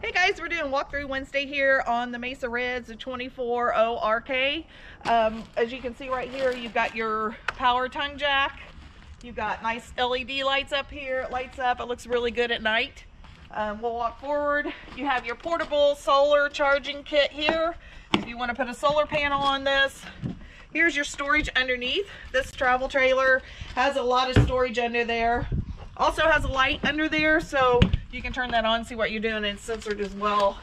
Hey guys, we're doing Walkthrough Wednesday here on the Mesa Ridge, the 2804 RK. As you can see right here, you've got your power tongue jack. You've got nice LED lights up here. It lights up. It looks really good at night. We'll walk forward. You have your portable solar charging kit here. If you want to put a solar panel on this, here's your storage underneath. This travel trailer has a lot of storage under there. Also has a light under there, so you can turn that on, see what you're doing, and it's censored as well.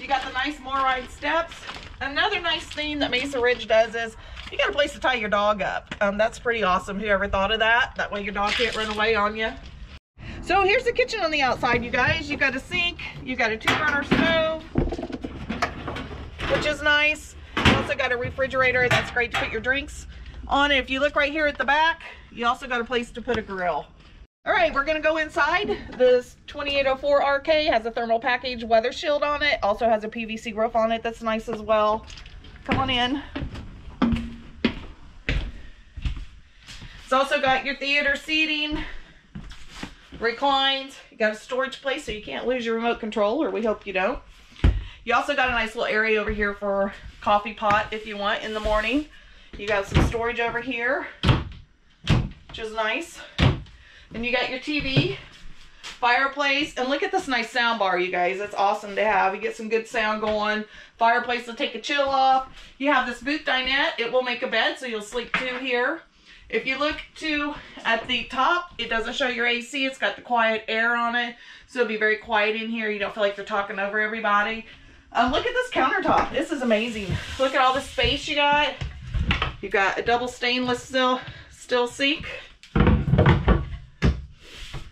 You got the nice Moride steps. Another nice thing that Mesa Ridge does is you got a place to tie your dog up. That's pretty awesome. Whoever thought of that? That way your dog can't run away on you. So here's the kitchen on the outside, you guys. You got a sink, you got a 2-burner stove, which is nice. You also got a refrigerator that's great to put your drinks on. And if you look right here at the back, you also got a place to put a grill. All right, we're gonna go inside. This 2804 RK has a thermal package weather shield on it. Also has a PVC roof on it. That's nice as well. Come on in. It's also got your theater seating, reclined. You got a storage place so you can't lose your remote control, or we hope you don't. You also got a nice little area over here for coffee pot if you want in the morning. You got some storage over here, which is nice. And you got your TV, fireplace, and look at this nice sound bar, you guys. It's awesome to have. You get some good sound going. Fireplace will take a chill off. You have this booth dinette. It will make a bed, so you'll sleep two here. If you look at the top, it doesn't show your AC. It's got the quiet air on it, so it'll be very quiet in here. You don't feel like you're talking over everybody. Look at this countertop. This is amazing. Look at all the space you got. You got a double stainless steel sink.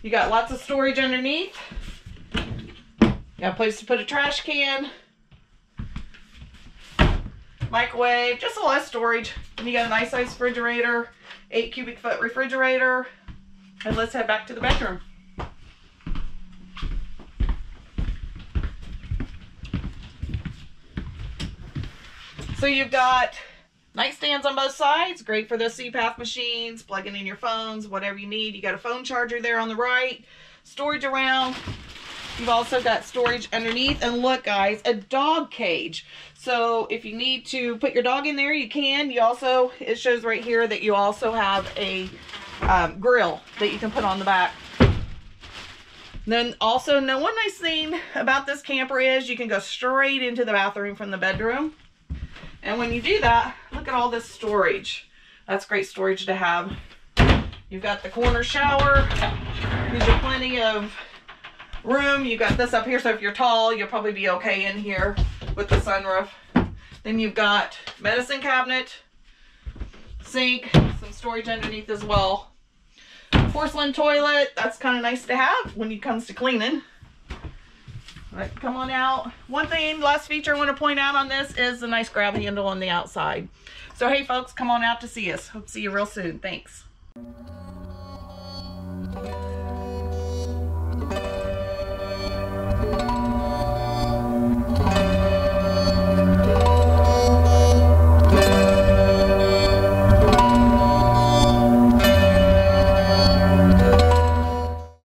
You got lots of storage underneath. You got a place to put a trash can, microwave, just a lot of storage. And you got a nice size refrigerator, 8 cubic foot refrigerator. And let's head back to the bedroom. So you've got nightstands on both sides, great for those CPAP machines, plugging in your phones, whatever you need. You got a phone charger there on the right, storage around. You've also got storage underneath, and look guys, a dog cage. So if you need to put your dog in there, you can. You also, it shows right here that you also have a grill that you can put on the back. Then also, now one nice thing about this camper is you can go straight into the bathroom from the bedroom. And when you do that, look at all this storage. That's great storage to have. You've got the corner shower. There's plenty of room. You've got this up here, so if you're tall, you'll probably be okay in here with the sunroof. Then you've got medicine cabinet, sink, some storage underneath as well. Porcelain toilet, that's kind of nice to have when it comes to cleaning. All right, come on out. One thing, last feature I want to point out on this is the nice grab handle on the outside. So hey folks, come on out to see us. Hope to see you real soon. Thanks.